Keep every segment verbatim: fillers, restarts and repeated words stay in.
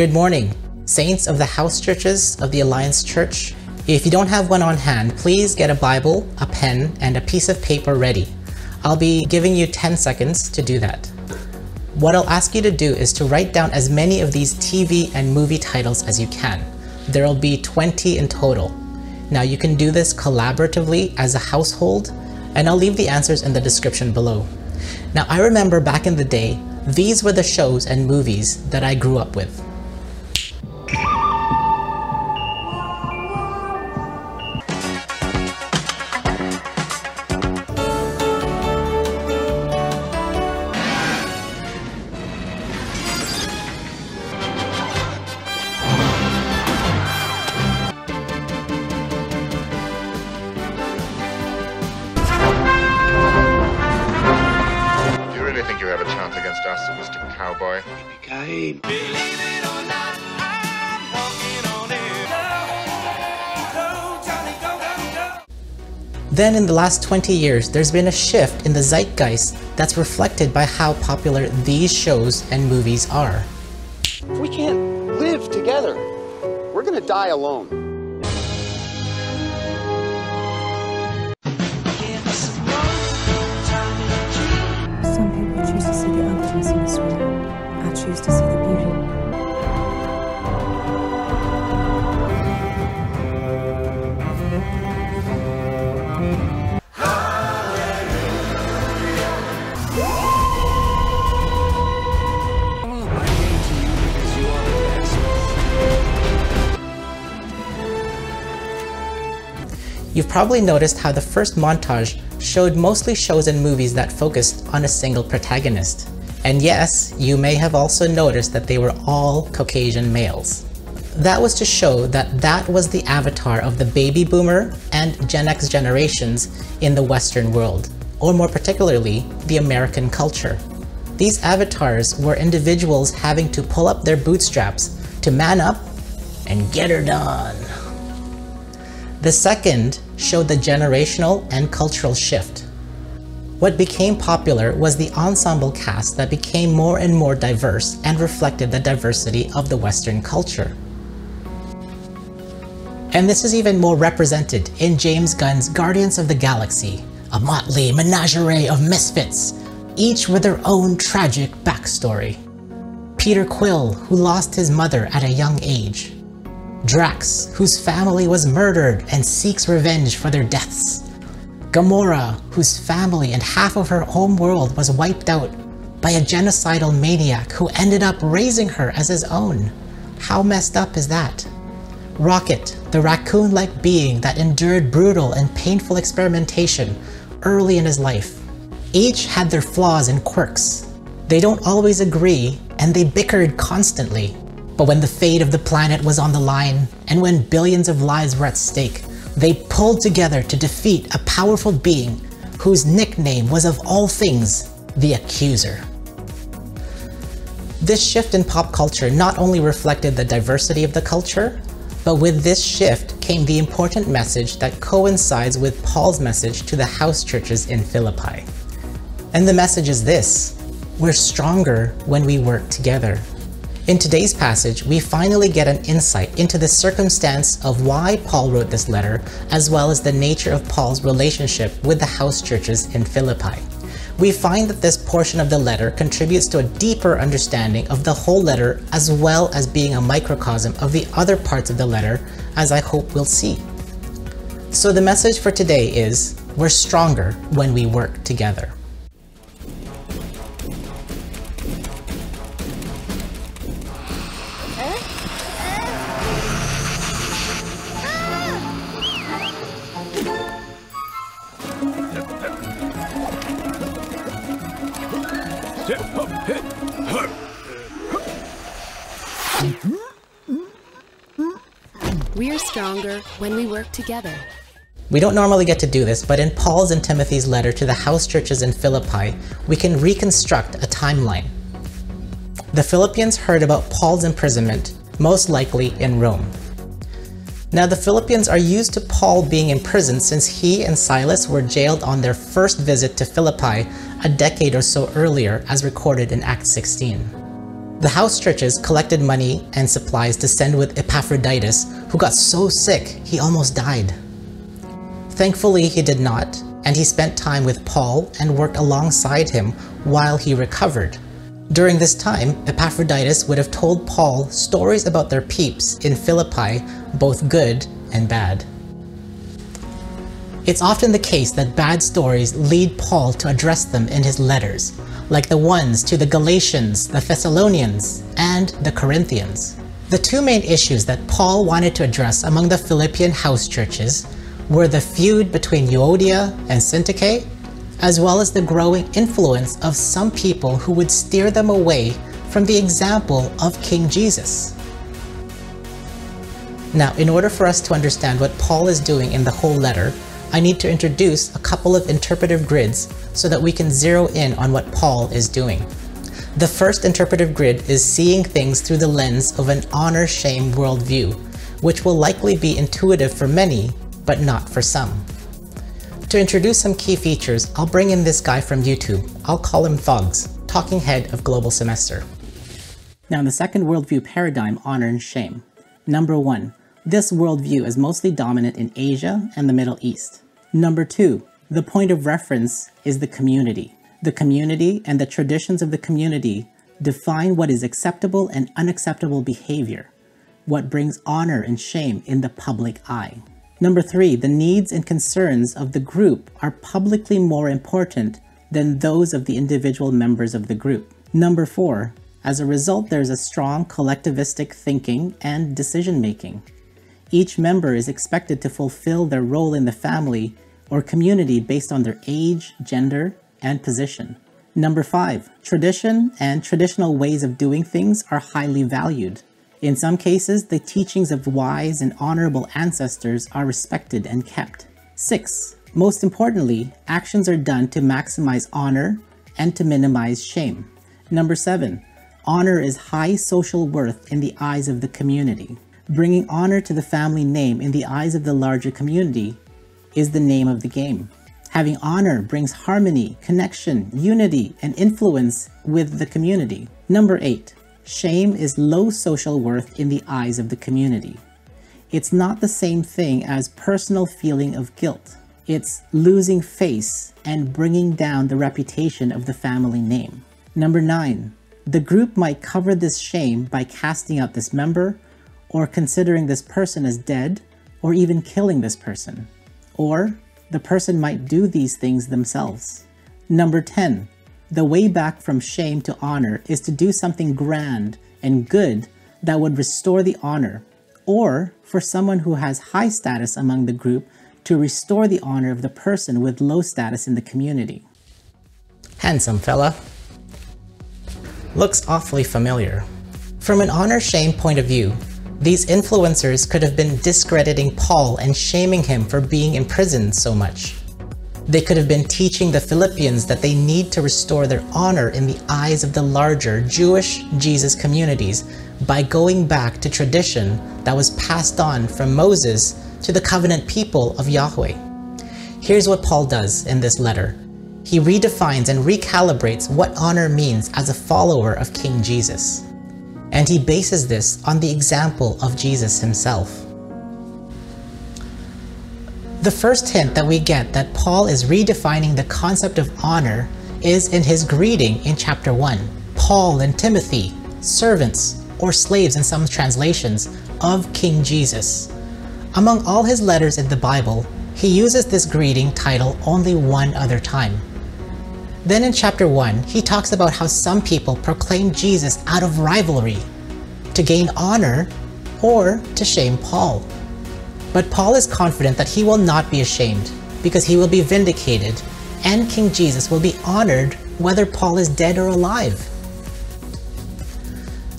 Good morning, Saints of the House Churches of the Alliance Church. If you don't have one on hand, please get a Bible, a pen, and a piece of paper ready. I'll be giving you ten seconds to do that. What I'll ask you to do is to write down as many of these T V and movie titles as you can. There'll be twenty in total. Now you can do this collaboratively as a household, and I'll leave the answers in the description below. Now I remember back in the day, these were the shows and movies that I grew up with. Then in the last twenty years, there's been a shift in the zeitgeist that's reflected by how popular these shows and movies are. If we can't live together, we're gonna die alone. You've probably noticed how the first montage showed mostly shows and movies that focused on a single protagonist. And yes, you may have also noticed that they were all Caucasian males. That was to show that that was the avatar of the baby boomer and Gen X generations in the Western world, or more particularly, the American culture. These avatars were individuals having to pull up their bootstraps to man up and get her done. The second showed the generational and cultural shift. What became popular was the ensemble cast that became more and more diverse and reflected the diversity of the Western culture. And this is even more represented in James Gunn's Guardians of the Galaxy, a motley menagerie of misfits, each with their own tragic backstory. Peter Quill, who lost his mother at a young age. Drax, whose family was murdered and seeks revenge for their deaths. Gamora, whose family and half of her home world was wiped out by a genocidal maniac who ended up raising her as his own. How messed up is that? Rocket, the raccoon-like being that endured brutal and painful experimentation early in his life. Each had their flaws and quirks. They don't always agree, and they bickered constantly. But when the fate of the planet was on the line, and when billions of lives were at stake, they pulled together to defeat a powerful being whose nickname was, of all things, the Accuser. This shift in pop culture not only reflected the diversity of the culture, but with this shift came the important message that coincides with Paul's message to the house churches in Philippi. And the message is this: we're stronger when we work together. In today's passage, we finally get an insight into the circumstance of why Paul wrote this letter, as well as the nature of Paul's relationship with the house churches in Philippi. We find that this portion of the letter contributes to a deeper understanding of the whole letter, as well as being a microcosm of the other parts of the letter, as I hope we'll see. So the message for today is, we're stronger when we work together. We're stronger when we work together. We don't normally get to do this, but in Paul's and Timothy's letter to the house churches in Philippi, we can reconstruct a timeline. The Philippians heard about Paul's imprisonment, most likely in Rome. Now, the Philippians are used to Paul being in prison since he and Silas were jailed on their first visit to Philippi a decade or so earlier, as recorded in Acts sixteen. The house churches collected money and supplies to send with Epaphroditus, who got so sick he almost died. Thankfully, he did not, and he spent time with Paul and worked alongside him while he recovered. During this time, Epaphroditus would have told Paul stories about their peeps in Philippi, both good and bad. It's often the case that bad stories lead Paul to address them in his letters, like the ones to the Galatians, the Thessalonians, and the Corinthians. The two main issues that Paul wanted to address among the Philippian house churches were the feud between Euodia and Syntyche, as well as the growing influence of some people who would steer them away from the example of King Jesus. Now, in order for us to understand what Paul is doing in the whole letter, I need to introduce a couple of interpretive grids so that we can zero in on what Paul is doing. The first interpretive grid is seeing things through the lens of an honor-shame worldview, which will likely be intuitive for many, but not for some. To introduce some key features, I'll bring in this guy from YouTube. I'll call him Thugs, talking head of Global Semester. Now, in the second worldview paradigm, honor and shame. Number one, this worldview is mostly dominant in Asia and the Middle East. Number two, the point of reference is the community. The community and the traditions of the community define what is acceptable and unacceptable behavior, what brings honor and shame in the public eye. Number three, the needs and concerns of the group are publicly more important than those of the individual members of the group. Number four, as a result, there's a strong collectivistic thinking and decision-making. Each member is expected to fulfill their role in the family or community based on their age, gender, and position. Number five, tradition and traditional ways of doing things are highly valued. In some cases, the teachings of wise and honorable ancestors are respected and kept. Six, most importantly, actions are done to maximize honor and to minimize shame. Number seven, honor is high social worth in the eyes of the community. Bringing honor to the family name in the eyes of the larger community is the name of the game. Having honor brings harmony, connection, unity, and influence with the community. Number eight, shame is low social worth in the eyes of the community. It's not the same thing as personal feeling of guilt. It's losing face and bringing down the reputation of the family name. Number nine, the group might cover this shame by casting out this member, or considering this person as dead, or even killing this person. Or the person might do these things themselves. Number ten, the way back from shame to honor is to do something grand and good that would restore the honor, or for someone who has high status among the group to restore the honor of the person with low status in the community. Handsome fella. Looks awfully familiar. From an honor-shame point of view, these influencers could have been discrediting Paul and shaming him for being imprisoned so much. They could have been teaching the Philippians that they need to restore their honor in the eyes of the larger Jewish Jesus communities by going back to tradition that was passed on from Moses to the covenant people of Yahweh. Here's what Paul does in this letter. He redefines and recalibrates what honor means as a follower of King Jesus. And he bases this on the example of Jesus himself. The first hint that we get that Paul is redefining the concept of honor is in his greeting in chapter one. Paul and Timothy, servants, or slaves in some translations, of King Jesus. Among all his letters in the Bible, he uses this greeting title only one other time. Then in chapter one, he talks about how some people proclaim Jesus out of rivalry, to gain honor, or to shame Paul. But Paul is confident that he will not be ashamed, because he will be vindicated, and King Jesus will be honored whether Paul is dead or alive.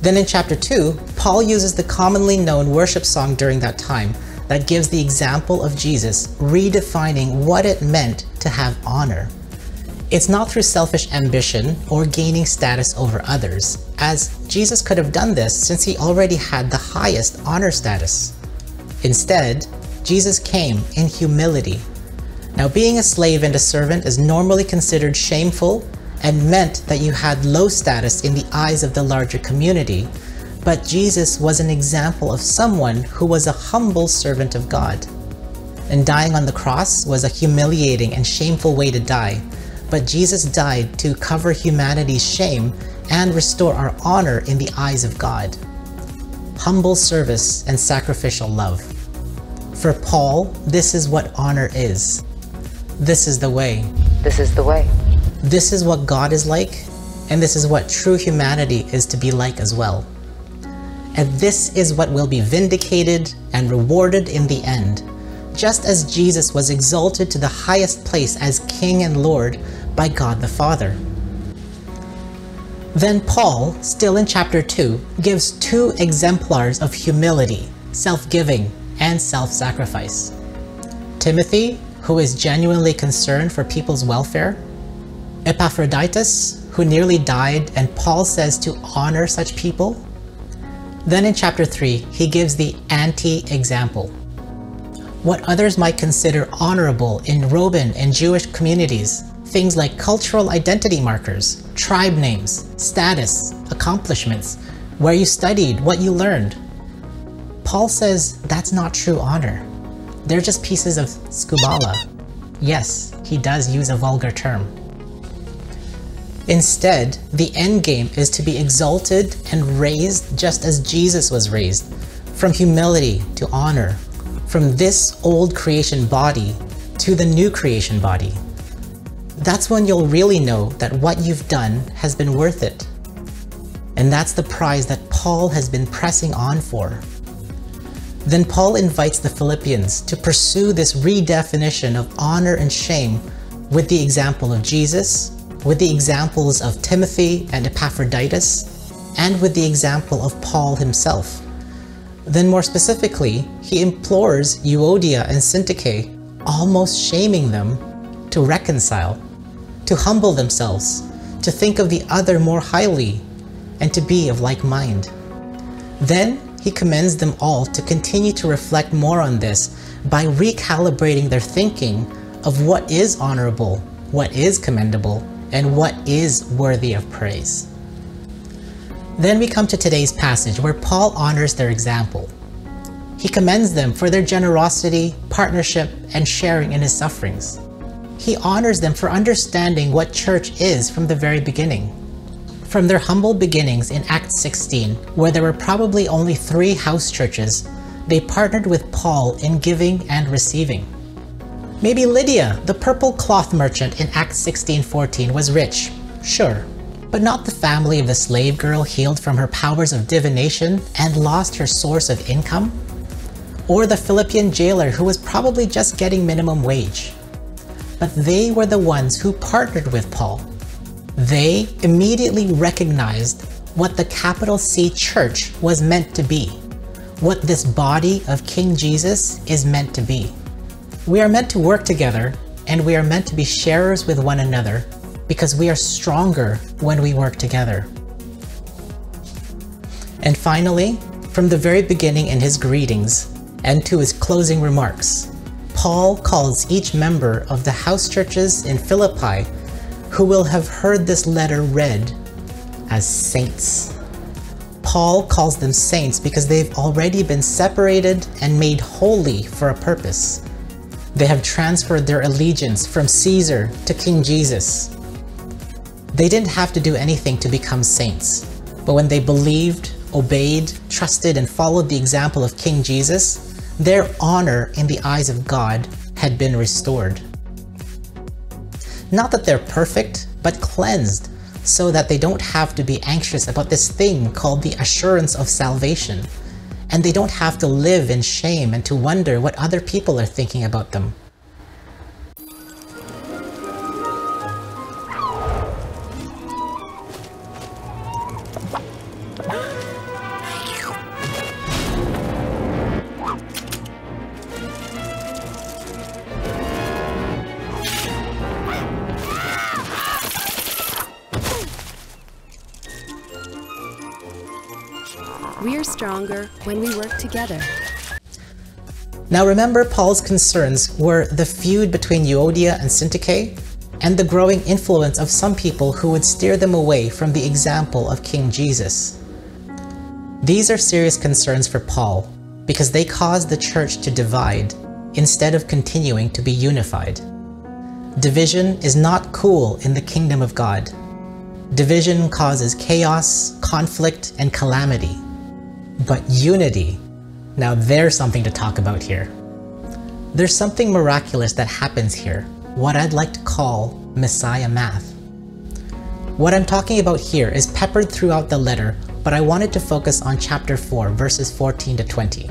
Then in chapter two, Paul uses the commonly known worship song during that time that gives the example of Jesus redefining what it meant to have honor. It's not through selfish ambition or gaining status over others, as Jesus could have done this since he already had the highest honor status. Instead, Jesus came in humility. Now, being a slave and a servant is normally considered shameful and meant that you had low status in the eyes of the larger community, but Jesus was an example of someone who was a humble servant of God. And dying on the cross was a humiliating and shameful way to die, but Jesus died to cover humanity's shame and restore our honor in the eyes of God. Humble service and sacrificial love. For Paul, this is what honor is. This is the way. This is the way. This is what God is like, and this is what true humanity is to be like as well. And this is what will be vindicated and rewarded in the end, just as Jesus was exalted to the highest place as King and Lord by God the Father. Then Paul, still in chapter two, gives two exemplars of humility, self-giving, and self-sacrifice. Timothy, who is genuinely concerned for people's welfare. Epaphroditus, who nearly died and Paul says to honor such people. Then in chapter three, he gives the anti-example. What others might consider honorable in Roman and Jewish communities, things like cultural identity markers, tribe names, status, accomplishments, where you studied, what you learned. Paul says that's not true honor. They're just pieces of scubala. Yes, he does use a vulgar term. Instead, the end game is to be exalted and raised just as Jesus was raised, from humility to honor, from this old creation body to the new creation body. That's when you'll really know that what you've done has been worth it. And that's the prize that Paul has been pressing on for. Then Paul invites the Philippians to pursue this redefinition of honor and shame with the example of Jesus, with the examples of Timothy and Epaphroditus, and with the example of Paul himself. Then more specifically, he implores Euodia and Syntyche, almost shaming them, to reconcile, to humble themselves, to think of the other more highly, and to be of like mind. Then he commends them all to continue to reflect more on this by recalibrating their thinking of what is honorable, what is commendable, and what is worthy of praise. Then we come to today's passage where Paul honors their example. He commends them for their generosity, partnership, and sharing in his sufferings. He honors them for understanding what church is from the very beginning. From their humble beginnings in Acts sixteen, where there were probably only three house churches, they partnered with Paul in giving and receiving. Maybe Lydia, the purple cloth merchant in Acts sixteen fourteen, was rich, sure, but not the family of the slave girl healed from her powers of divination and lost her source of income? Or the Philippian jailer who was probably just getting minimum wage. But they were the ones who partnered with Paul. They immediately recognized what the capital C Church was meant to be, what this body of King Jesus is meant to be. We are meant to work together, and we are meant to be sharers with one another, because we are stronger when we work together. And finally, from the very beginning in his greetings and to his closing remarks, Paul calls each member of the house churches in Philippi who will have heard this letter read as saints. Paul calls them saints because they've already been separated and made holy for a purpose. They have transferred their allegiance from Caesar to King Jesus. They didn't have to do anything to become saints, but when they believed, obeyed, trusted, and followed the example of King Jesus, their honor in the eyes of God had been restored. Not that they're perfect, but cleansed, so that they don't have to be anxious about this thing called the assurance of salvation. And they don't have to live in shame and to wonder what other people are thinking about them. We're stronger when we work together. Now remember, Paul's concerns were the feud between Euodia and Syntyche, and the growing influence of some people who would steer them away from the example of King Jesus. These are serious concerns for Paul, because they cause the church to divide instead of continuing to be unified. Division is not cool in the kingdom of God. Division causes chaos, conflict, and calamity. But unity, now there's something to talk about here. There's something miraculous that happens here, what I'd like to call Messiah math. What I'm talking about here is peppered throughout the letter, but I wanted to focus on chapter four, verses fourteen to twenty.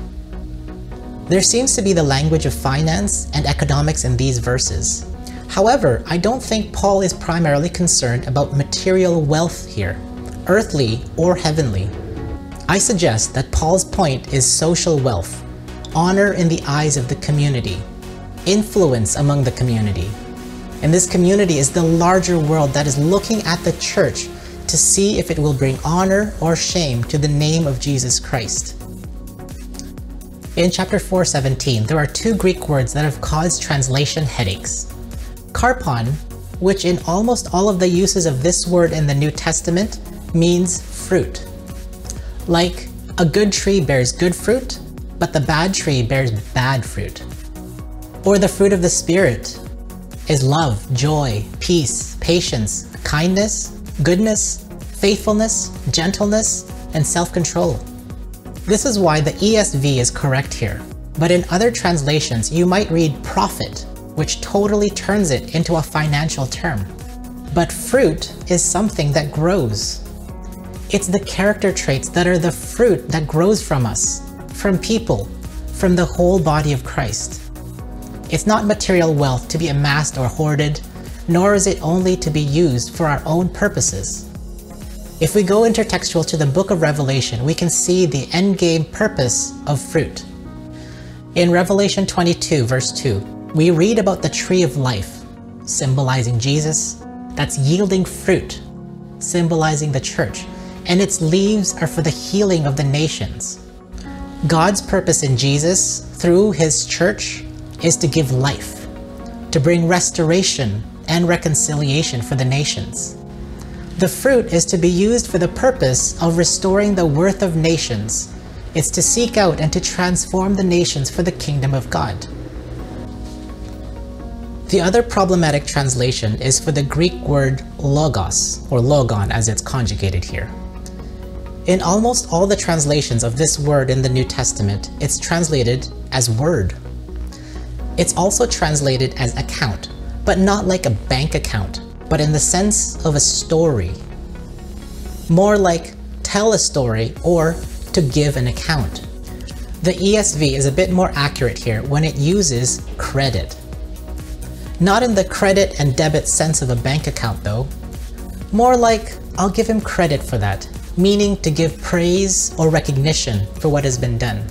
There seems to be the language of finance and economics in these verses. However, I don't think Paul is primarily concerned about material wealth here, earthly or heavenly. I suggest that Paul's point is social wealth, honor in the eyes of the community, influence among the community. And this community is the larger world that is looking at the church to see if it will bring honor or shame to the name of Jesus Christ. In chapter four, seventeen, there are two Greek words that have caused translation headaches. Karpon, which in almost all of the uses of this word in the New Testament, means fruit. Like, a good tree bears good fruit, but the bad tree bears bad fruit. Or the fruit of the Spirit is love, joy, peace, patience, kindness, goodness, faithfulness, gentleness, and self-control. This is why the E S V is correct here, but in other translations you might read profit, which totally turns it into a financial term. But fruit is something that grows. It's the character traits that are the fruit that grows from us, from people, from the whole body of Christ. It's not material wealth to be amassed or hoarded, nor is it only to be used for our own purposes. If we go intertextual to the book of Revelation, we can see the endgame purpose of fruit. In Revelation twenty-two, verse two, we read about the tree of life, symbolizing Jesus, that's yielding fruit, symbolizing the church, and its leaves are for the healing of the nations. God's purpose in Jesus, through his church, is to give life, to bring restoration and reconciliation for the nations. The fruit is to be used for the purpose of restoring the worth of nations. It's to seek out and to transform the nations for the kingdom of God. The other problematic translation is for the Greek word logos, or logon as it's conjugated here. In almost all the translations of this word in the New Testament, it's translated as word. It's also translated as account, but not like a bank account, but in the sense of a story. More like tell a story or to give an account. The E S V is a bit more accurate here when it uses credit. Not in the credit and debit sense of a bank account though. More like, I'll give him credit for that, meaning to give praise or recognition for what has been done.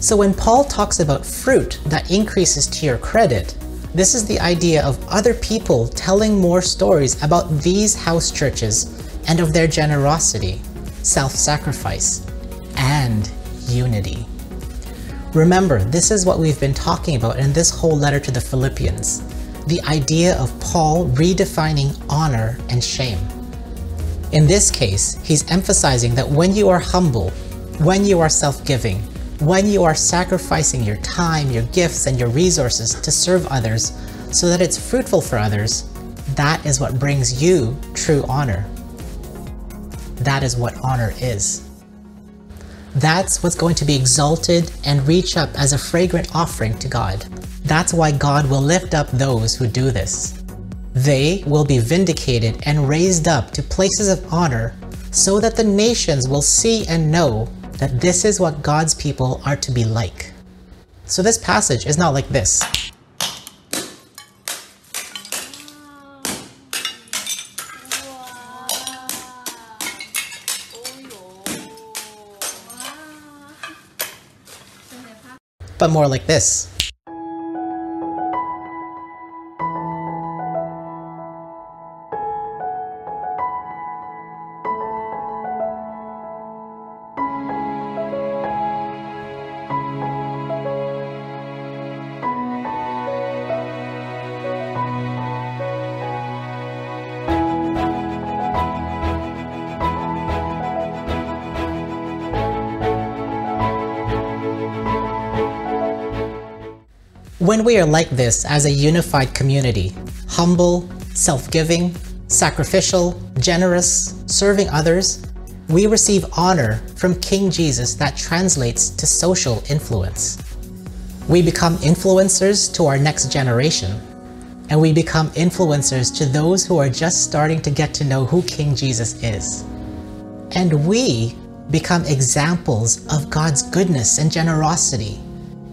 So when Paul talks about fruit that increases to your credit, this is the idea of other people telling more stories about these house churches and of their generosity, self-sacrifice, and unity. Remember, this is what we've been talking about in this whole letter to the Philippians, the idea of Paul redefining honor and shame. In this case, he's emphasizing that when you are humble, when you are self-giving, when you are sacrificing your time, your gifts, and your resources to serve others so that it's fruitful for others, that is what brings you true honor. That is what honor is. That's what's going to be exalted and reach up as a fragrant offering to God. That's why God will lift up those who do this. They will be vindicated and raised up to places of honor so that the nations will see and know that this is what God's people are to be like. So this passage is not like this. But more like this. When we are like this as a unified community, humble, self-giving, sacrificial, generous, serving others, we receive honor from King Jesus that translates to social influence. We become influencers to our next generation, and we become influencers to those who are just starting to get to know who King Jesus is. And we become examples of God's goodness and generosity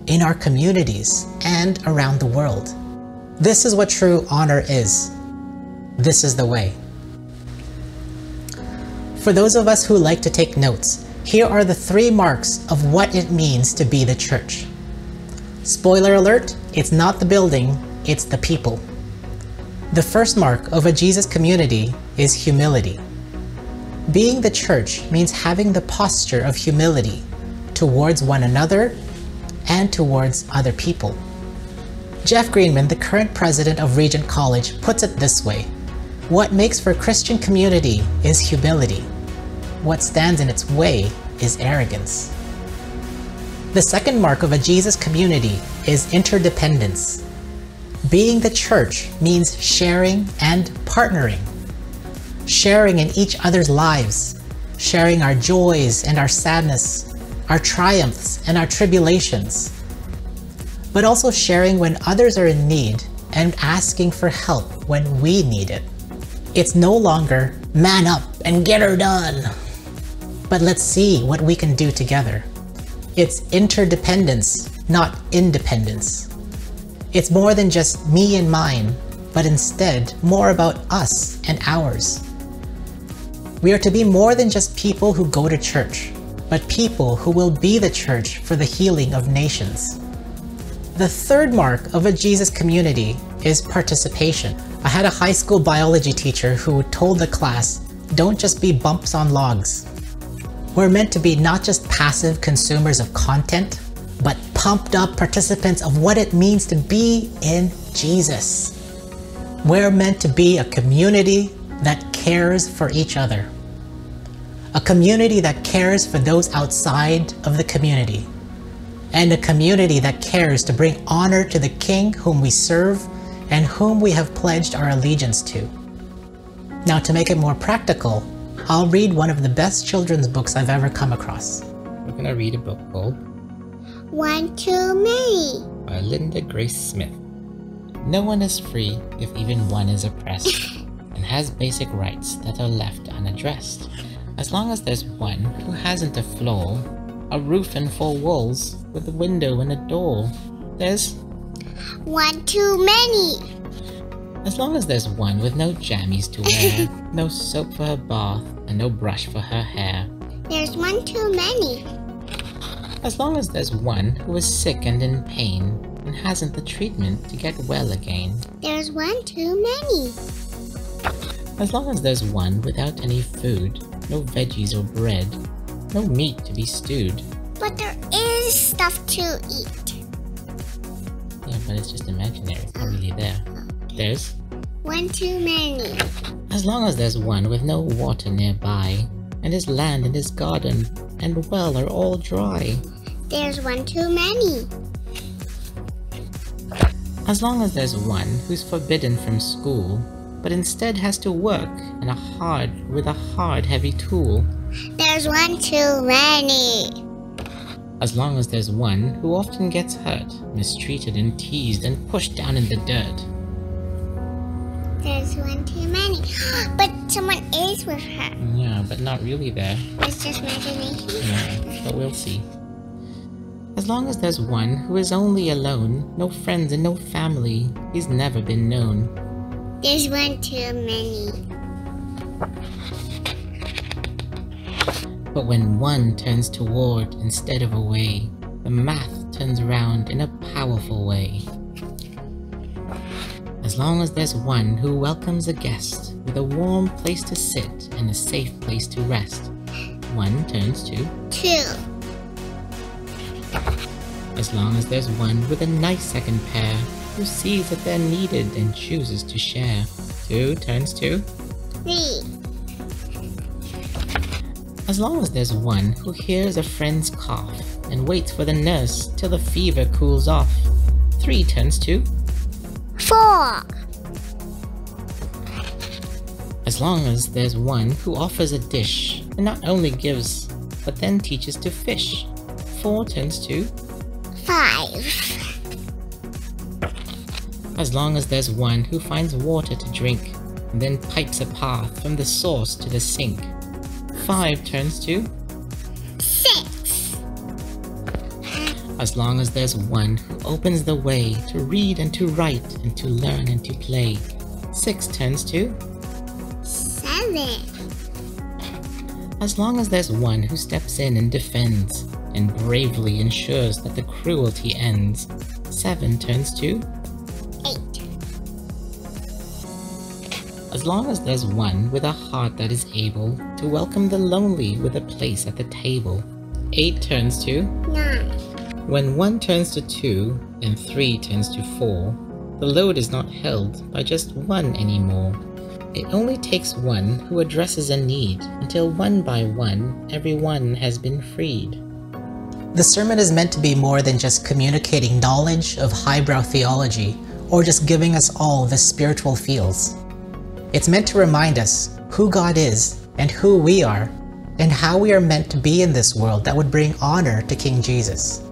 in our communities and around the world. This is what true honor is. This is the way. For those of us who like to take notes, here are the three marks of what it means to be the church. Spoiler alert, it's not the building, it's the people. The first mark of a Jesus community is humility. Being the church means having the posture of humility towards one another and towards other people. Jeff Greenman, the current president of Regent College, puts it this way: what makes for Christian community is humility. What stands in its way is arrogance. The second mark of a Jesus community is interdependence. Being the church means sharing and partnering. Sharing in each other's lives, sharing our joys and our sadness, our triumphs and our tribulations, but also sharing when others are in need and asking for help when we need it. It's no longer man up and get her done, but let's see what we can do together. It's interdependence, not independence. It's more than just me and mine, but instead more about us and ours. We are to be more than just people who go to church, but people who will be the church for the healing of nations. The third mark of a Jesus community is participation. I had a high school biology teacher who told the class, don't just be bumps on logs. We're meant to be not just passive consumers of content, but pumped up participants of what it means to be in Jesus. We're meant to be a community that cares for each other. A community that cares for those outside of the community, and a community that cares to bring honor to the King whom we serve and whom we have pledged our allegiance to. Now, to make it more practical, I'll read one of the best children's books I've ever come across. We're gonna read a book called One Too Many by Linda Grace Smith. No one is free if even one is oppressed and has basic rights that are left unaddressed. As long as there's one who hasn't a floor, a roof and four walls, with a window and a door, there's one too many. As long as there's one with no jammies to wear, no soap for her bath, and no brush for her hair, there's one too many. As long as there's one who is sick and in pain, and hasn't the treatment to get well again, there's one too many. As long as there's one without any food, no veggies or bread, no meat to be stewed. But there is stuff to eat. Yeah, but it's just imaginary, it's not really there. There's one too many. As long as there's one with no water nearby, and his land and his garden and well are all dry, there's one too many. As long as there's one who's forbidden from school, but instead has to work in a hard, with a hard, heavy tool, there's one too many. As long as there's one who often gets hurt, mistreated and teased and pushed down in the dirt, there's one too many. But someone is with her. Yeah, but not really there. It's just imagination. Yeah, but we'll see. As long as there's one who is only alone, no friends and no family, he's never been known, there's one too many. But when one turns toward instead of away, the math turns round in a powerful way. As long as there's one who welcomes a guest with a warm place to sit and a safe place to rest, one turns to two. As long as there's one with a nice second pair, who sees that they're needed and chooses to share, two turns to three. As long as there's one who hears a friend's cough and waits for the nurse till the fever cools off, three tends to... four! As long as there's one who offers a dish, and not only gives, but then teaches to fish. four tends to... five! As long as there's one who finds water to drink, and then pipes a path from the source to the sink. five turns to... six! As long as there's one who opens the way to read and to write and to learn and to play. six turns to... seven! As long as there's one who steps in and defends, and bravely ensures that the cruelty ends. seven turns to... as long as there's one with a heart that is able to welcome the lonely with a place at the table. eight turns to... nine. When one turns to two, and three turns to four, the load is not held by just one anymore. It only takes one who addresses a need, until one by one, everyone has been freed. The sermon is meant to be more than just communicating knowledge of highbrow theology, or just giving us all the spiritual feels. It's meant to remind us who God is, and who we are, and how we are meant to be in this world that would bring honor to King Jesus.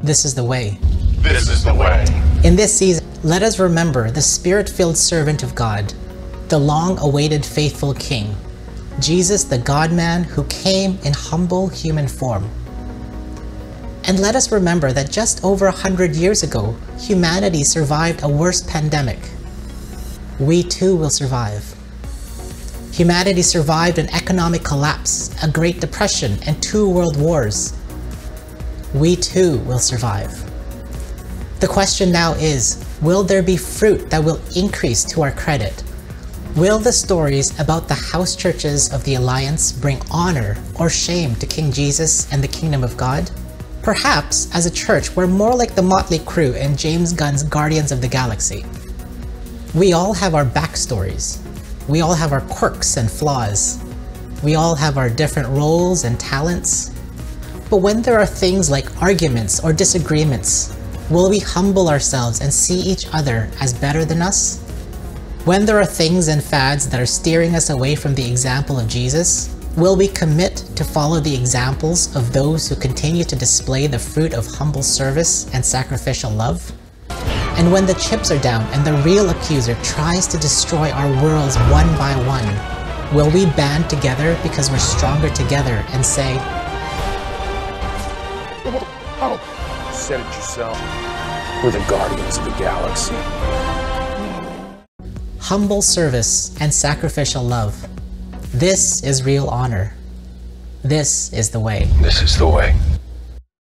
This is the way. This is the way. In this season, let us remember the Spirit-filled servant of God, the long-awaited faithful King, Jesus the God-man who came in humble human form. And let us remember that just over a hundred years ago, humanity survived a worse pandemic. We too will survive. Humanity survived an economic collapse, a Great Depression, and two world wars. We too will survive. The question now is, will there be fruit that will increase to our credit? Will the stories about the house churches of the Alliance bring honor or shame to King Jesus and the Kingdom of God? Perhaps, as a church, we're more like the Motley Crue and James Gunn's Guardians of the Galaxy. We all have our backstories. We all have our quirks and flaws. We all have our different roles and talents. But when there are things like arguments or disagreements, will we humble ourselves and see each other as better than us? When there are things and fads that are steering us away from the example of Jesus, will we commit to follow the examples of those who continue to display the fruit of humble service and sacrificial love? And when the chips are down and the real accuser tries to destroy our worlds one by one, will we band together because we're stronger together and say, oh, you said it yourself. We're the Guardians of the Galaxy. Humble service and sacrificial love. This is real honor. This is the way. This is the way.